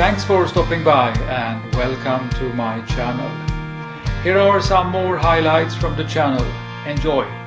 Thanks for stopping by and welcome to my channel. Here are some more highlights from the channel. Enjoy!